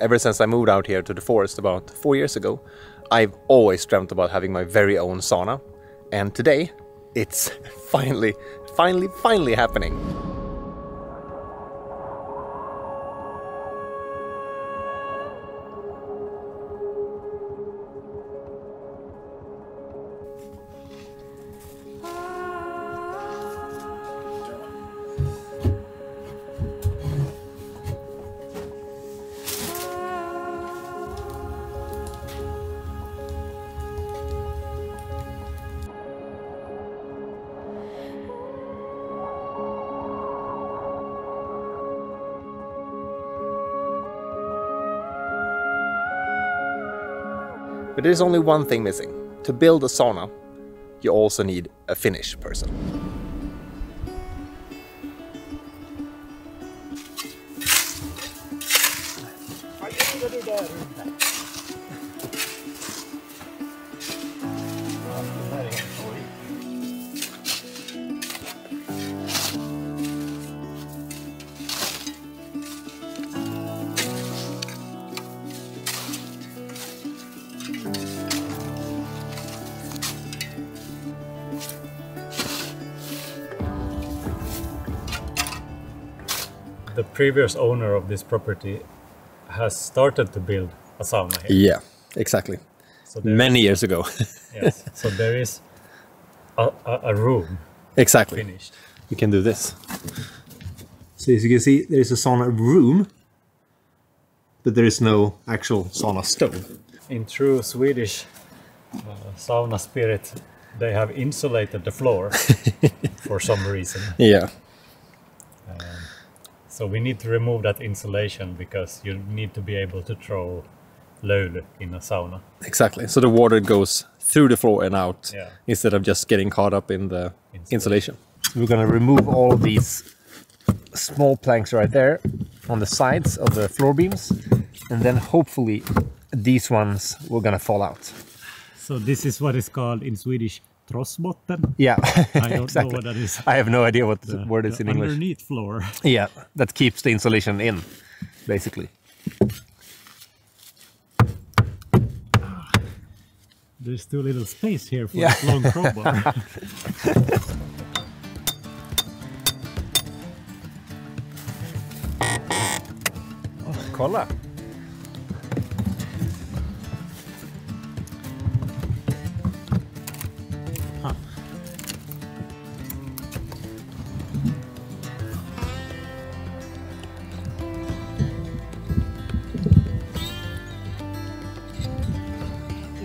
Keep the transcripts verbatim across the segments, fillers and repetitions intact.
Ever since I moved out here to the forest about four years ago, I've always dreamt about having my very own sauna. And today, it's finally, finally, finally happening. But there's only one thing missing. To build a sauna, you also need a Finnish person. The previous owner of this property has started to build a sauna here. Yeah, exactly. So many is, years ago. Yes, so there is a, a, a room. Exactly. Finished. You can do this. So as you can see, there is a sauna room, but there is no actual sauna stove. In true Swedish uh, sauna spirit, they have insulated the floor for some reason. Yeah. Um, So we need to remove that insulation because you need to be able to throw löyly in a sauna. Exactly. So the water goes through the floor and out, yeah, instead of just getting caught up in the insulation. insulation. We're going to remove all of these small planks right there on the sides of the floor beams. And then hopefully these ones will going to fall out. So this is what is called in Swedish trossbotten. Yeah, I don't exactly. know what that is. I have no idea what the, the word is the in English. Underneath floor. Yeah, that keeps the insulation in, basically. Ah, there's too little space here for, yeah, this long crowbar. Oh, kolla!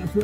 Jag tror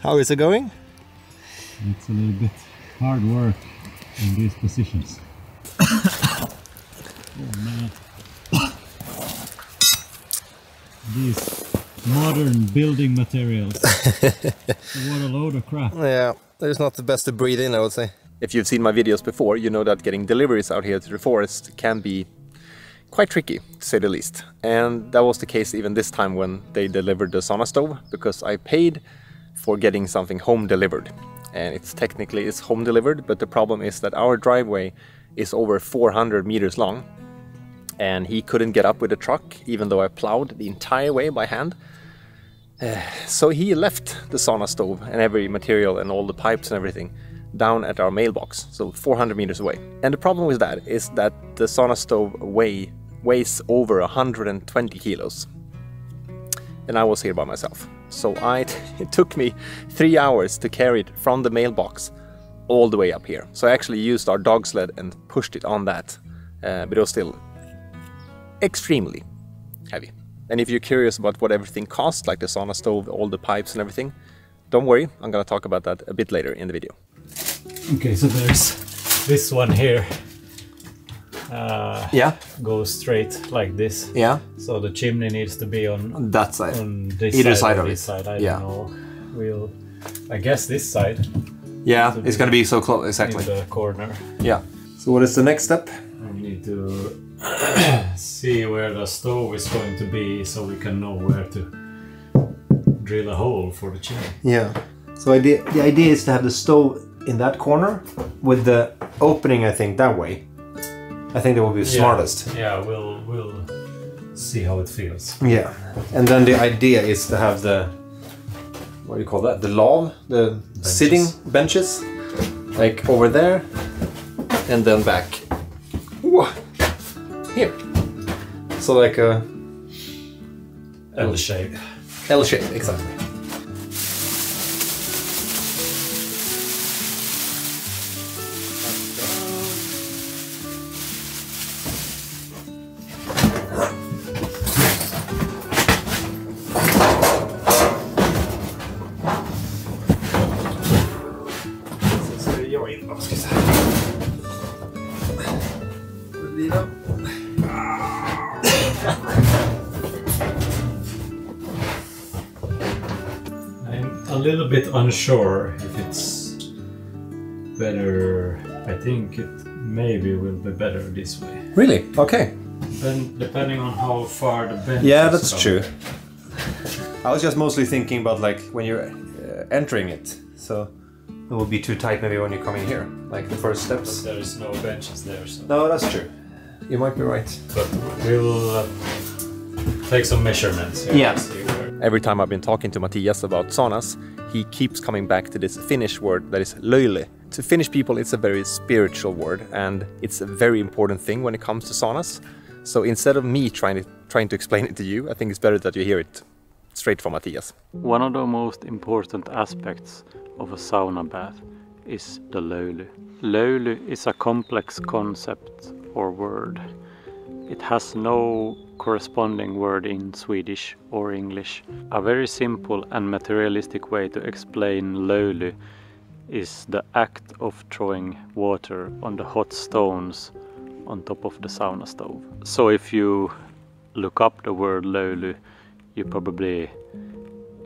How is it going? It's a little bit hard work in these positions. Oh man. These modern building materials. What a load of crap. Yeah, there's not the best to breathe in, I would say. If you've seen my videos before, you know that getting deliveries out here to the forest can be quite tricky, to say the least. And that was the case even this time when they delivered the sauna stove, because I paid for getting something home delivered. And it's technically it's home delivered, but the problem is that our driveway is over four hundred meters long, and he couldn't get up with the truck even though I plowed the entire way by hand. Uh, so he left the sauna stove and every material and all the pipes and everything down at our mailbox, so four hundred meters away. And the problem with that is that the sauna stove weigh, weighs over one hundred twenty kilos. And I was here by myself. So I t it took me three hours to carry it from the mailbox all the way up here. So I actually used our dog sled and pushed it on that, uh, but it was still extremely heavy. And if you're curious about what everything costs, like the sauna stove, all the pipes and everything, don't worry, I'm gonna talk about that a bit later in the video. Okay, so there's this one here. Uh, yeah. Goes straight like this. Yeah. So the chimney needs to be on, on that side. On this either side, side of this it. Side. I yeah. don't know. We'll. I guess this side. Yeah, it's gonna be so close. Exactly. In the corner. Yeah. So what is the next step? We need to see where the stove is going to be, so we can know where to drill a hole for the chimney. Yeah. So idea, the idea is to have the stove in that corner with the opening, I think, that way. I think that would be the yeah. smartest. Yeah, we'll, we'll see how it feels. Yeah. And then the idea is to have the, what do you call that? The lav, the benches. Sitting benches, like over there and then back. Ooh. Here. So like a L shape. L shape, exactly. Unsure if it's better. I think it maybe will be better this way. Really? Okay. Then depending on how far the bench is. Yeah, that's true. I was just mostly thinking about like when you're uh, entering it, so it will be too tight maybe when you come in here, like the first steps. But there is no benches there. So. No, that's true. You might be right. But we will uh, take some measurements. Here yeah. Every time I've been talking to Mathias about saunas, he keeps coming back to this Finnish word that is löyly. To Finnish people, it's a very spiritual word, and it's a very important thing when it comes to saunas. So instead of me trying to, trying to explain it to you, I think it's better that you hear it straight from Mathias. One of the most important aspects of a sauna bath is the löyly. Löyly is a complex concept or word. It has no corresponding word in Swedish or English. A very simple and materialistic way to explain löyly is the act of throwing water on the hot stones on top of the sauna stove. So if you look up the word löyly, you probably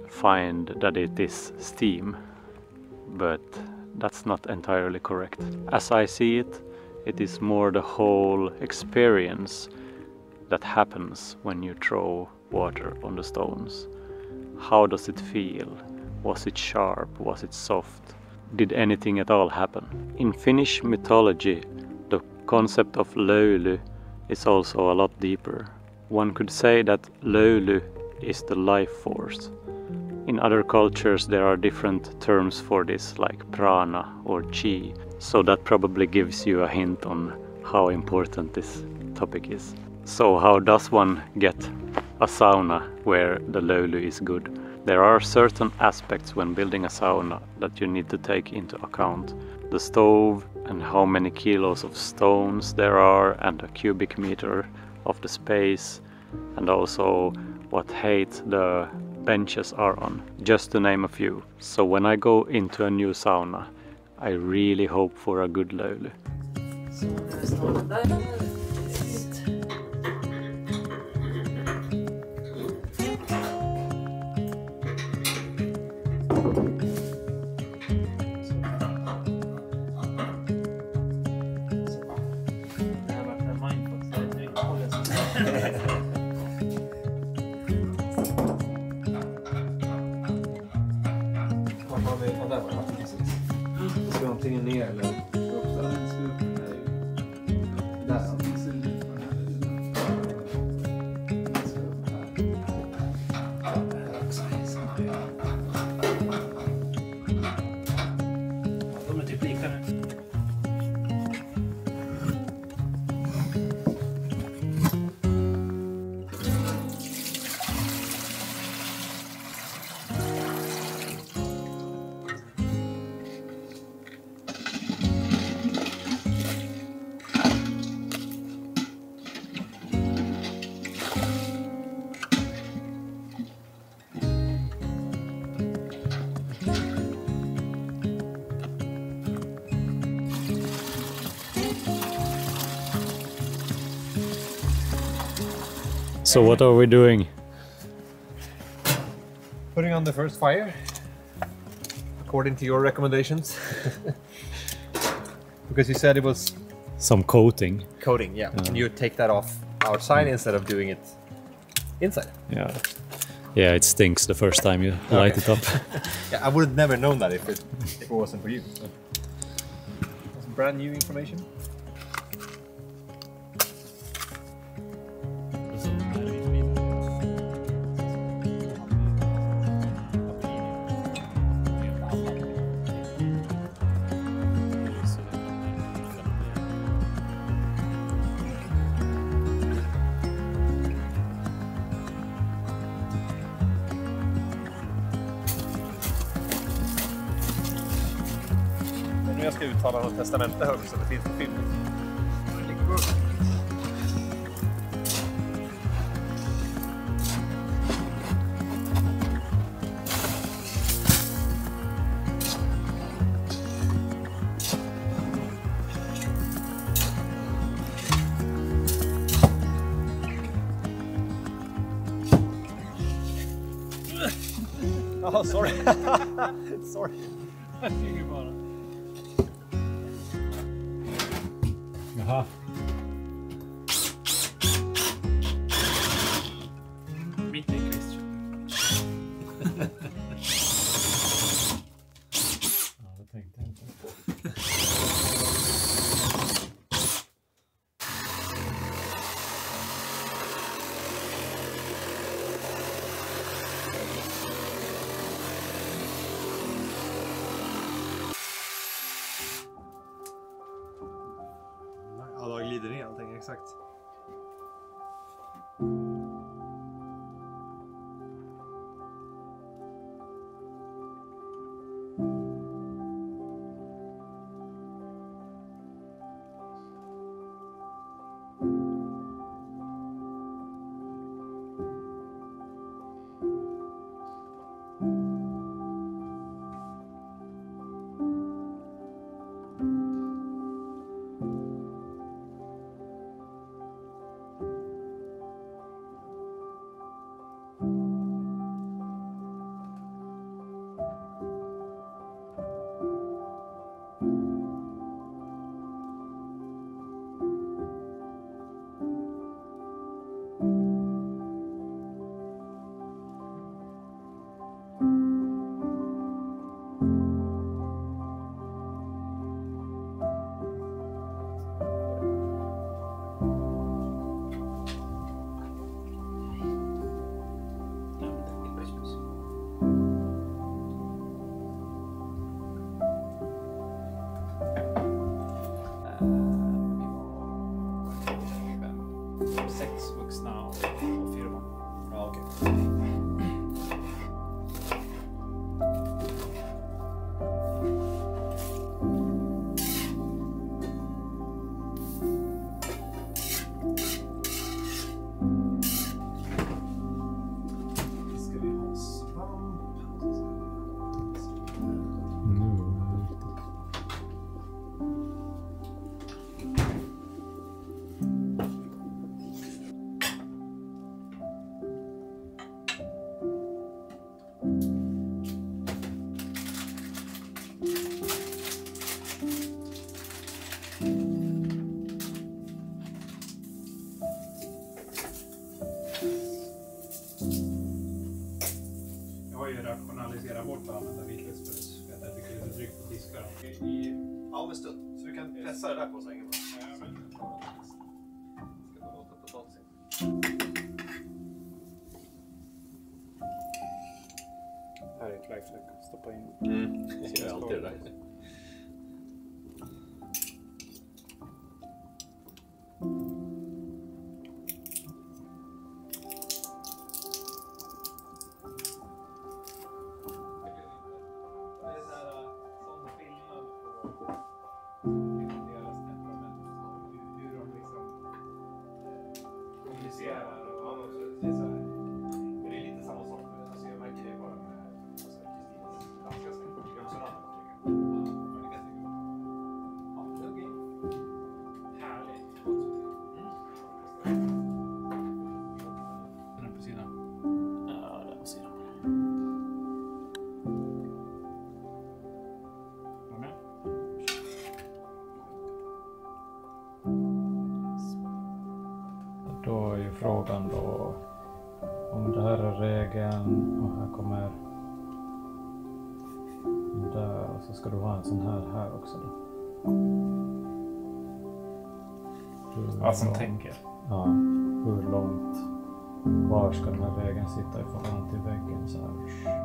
find that it is steam, but that's not entirely correct. As I see it, it is more the whole experience that happens when you throw water on the stones. How does it feel? Was it sharp? Was it soft? Did anything at all happen? In Finnish mythology, the concept of löyly is also a lot deeper. One could say that löyly is the life force. In other cultures, there are different terms for this, like prana or chi. So that probably gives you a hint on how important this topic is. So how does one get a sauna where the löyly is good? There are certain aspects when building a sauna that you need to take into account. The stove and how many kilos of stones there are and a cubic meter of the space, and also what height the benches are on, just to name a few. So when I go into a new sauna, I really hope for a good löyly. So what are we doing? Putting on the first fire, according to your recommendations. Because you said it was... some coating. Coating, yeah. Uh, Can you take that off outside mm. instead of doing it inside? Yeah. Yeah, it stinks the first time you okay. light it up. Yeah, I would have never known that if it, if it wasn't for you. So. That's brand new information. Jag ska uttala något testamente högt så det finns på filmen. Oh, sorry. Sorry. Jaha. Mitt i Christian. Ja, det tänkte jag inte på. Exakt. Rationalisera bort och använda vitlöksbrus. För att jag tycker det är lite drygt på diskar. I halvstund, så vi kan pressa det där på sängen. Ja, men det kommer att ska bara låta potatisen. Här är ett lifehack, stoppa in. Mm, det ser alltid det där. ju frågan då om det här är regeln och här kommer där och så ska du ha en sån här här också då. Hur ja, som långt, tänker. Ja, hur långt, var ska den här regeln sitta i förhållande till väggen så här.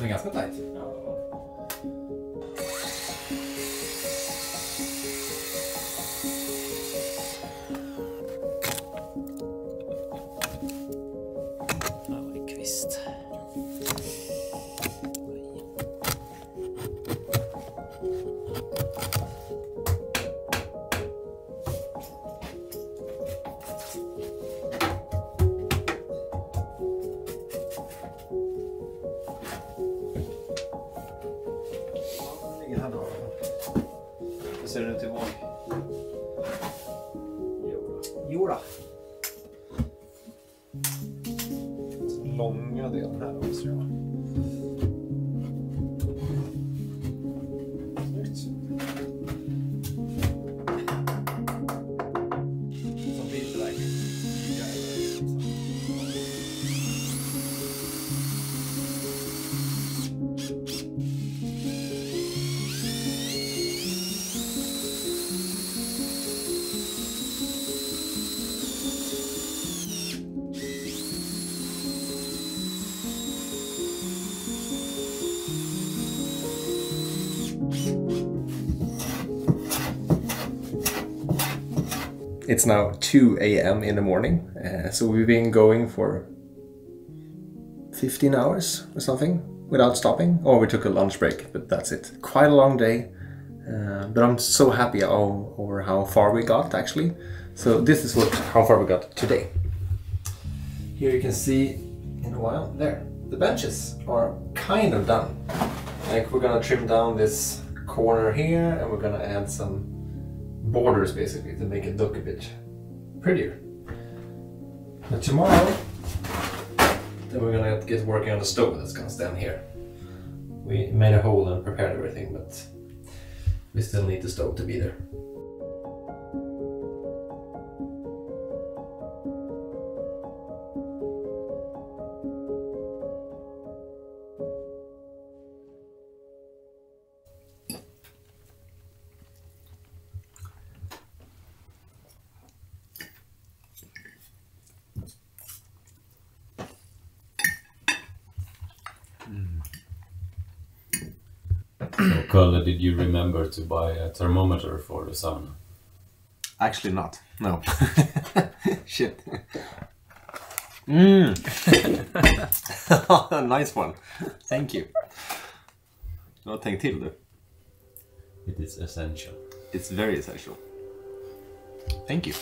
Det är ganska tajt. Ja. Det var en kvist. Ser du till våg? Jodå. Långa delen här också. Snyggt. Som bilverkning. It's now two A M in the morning, uh, so we've been going for fifteen hours or something without stopping. Or we took a lunch break, but that's it. Quite a long day, uh, but I'm so happy all, over how far we got actually. So this is what how far we got today. Here you can see in a while, there, the benches are kind of done. Like we're gonna trim down this corner here and we're gonna add some borders basically to make it look a bit prettier. But tomorrow then we're gonna get working on the stove that's gonna stand here. We made a hole and prepared everything, but we still need the stove to be there. So, Kalle, did you remember to buy a thermometer for the sauna? Actually not, no. Shit. Mm. Nice one. Thank you. Well, tänk till du. It is essential. It's very essential. Thank you.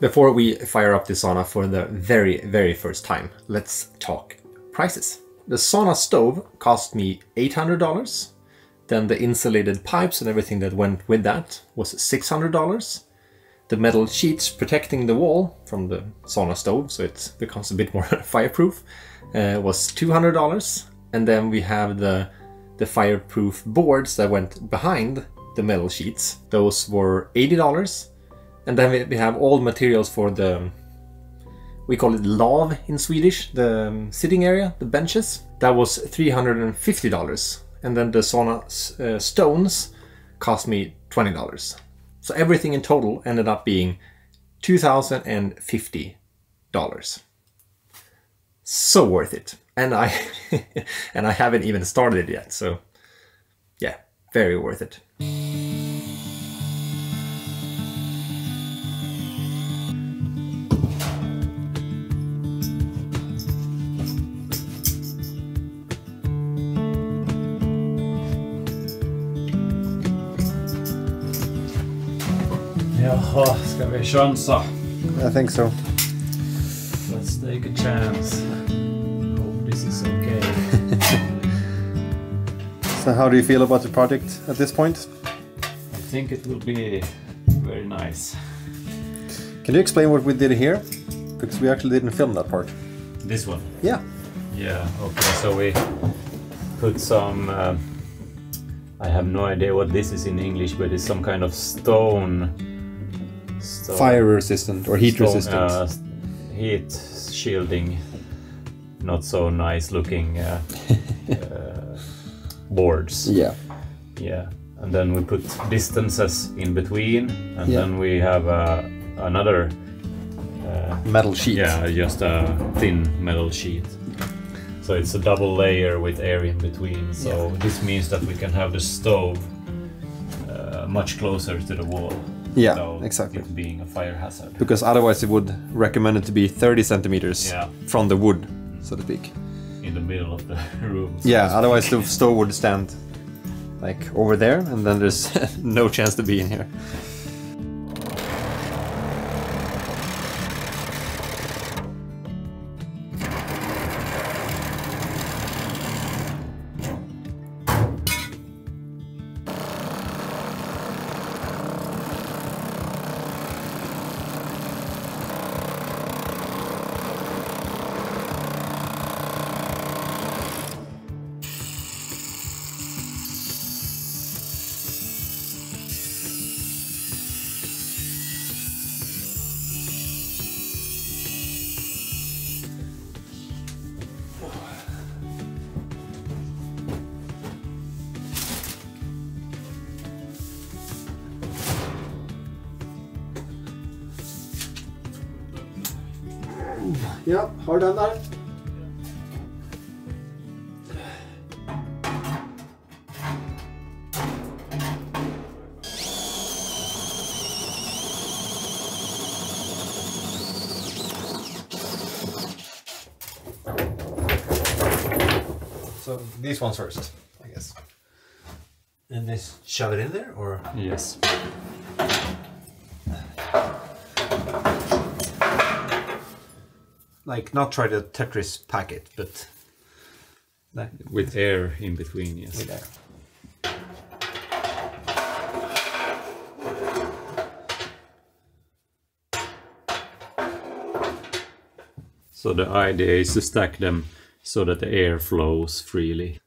Before we fire up the sauna for the very, very first time, let's talk prices. The sauna stove cost me eight hundred dollars. Then the insulated pipes and everything that went with that was six hundred dollars. the metal sheets protecting the wall from the sauna stove, so it becomes a bit more fireproof, uh, was two hundred dollars. And then we have the, the fireproof boards that went behind the metal sheets. Those were eighty dollars. And then we have all materials for the, we call it lav in Swedish, the um, sitting area, the benches. That was three hundred fifty dollars. And then the sauna uh, stones cost me twenty dollars. So everything in total ended up being two thousand fifty dollars. So worth it. And I and I haven't even started it yet, so yeah, very worth it. Jaha, ska vi chansa? I think so. Let's take a chance. This is okay. So how do you feel about the project at this point? I think it will be very nice. Can you explain what we did here? Because we actually didn't film that part. This one? Yeah. Yeah, okay, so we put some... Uh, I have no idea what this is in English, but it's some kind of stone... stone fire resistant or heat stone, resistant. Uh, heat shielding. Not so nice looking uh, uh, boards. Yeah, yeah. And then we put distances in between, and yeah. Then we have uh, another uh, metal sheet. Yeah, just a thin metal sheet. So it's a double layer with air in between. So yeah. This means that we can have the stove uh, much closer to the wall. Yeah, so exactly. It being a fire hazard. Because otherwise, it would recommend it to be thirty centimeters yeah. From the wood. So to speak. In the middle of the room. So yeah, otherwise the stove would stand like over there, and then there's no chance to be in here. Ja, har du den där? So these ones first, I guess. And this, shove it in there, or? Yes. Like, not try to Tetris pack it, but... Like, with air in between, yes. With air. So the idea is to stack them so that the air flows freely.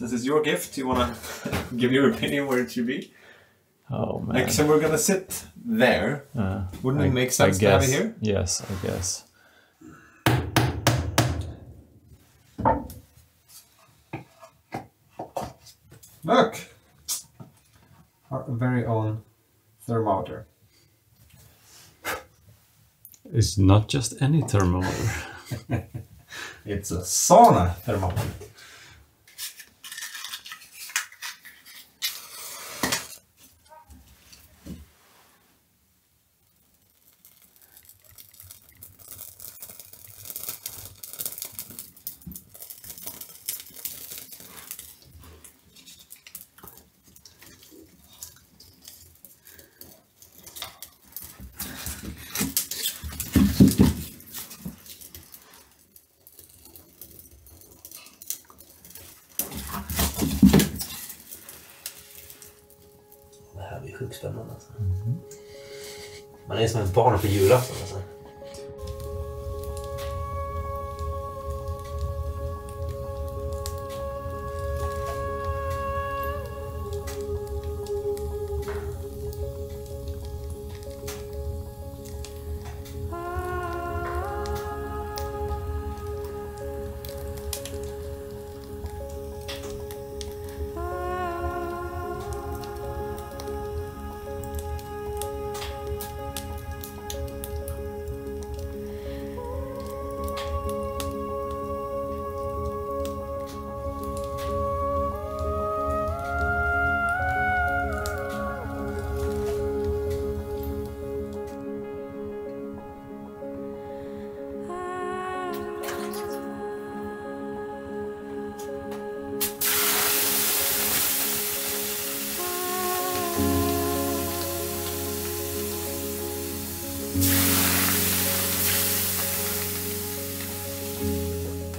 This is your gift. You wanna give your opinion where it should be? Oh man! Like, so we're gonna sit there. Uh, Wouldn't I, it make sense to have it here? Yes, I guess. Look, our very own thermometer. It's not just any thermometer. It's a sauna thermometer. julstämman alltså. Mm. Man är som ett barn på julafton alltså.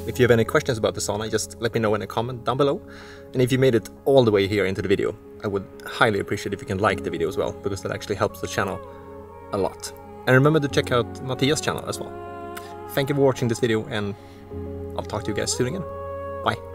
If you have any questions about the sauna, just let me know in a comment down below. And if you made it all the way here into the video, I would highly appreciate if you can like the video as well, because that actually helps the channel a lot. And remember to check out Mathias' channel as well. Thank you for watching this video, and I'll talk to you guys soon again. Bye!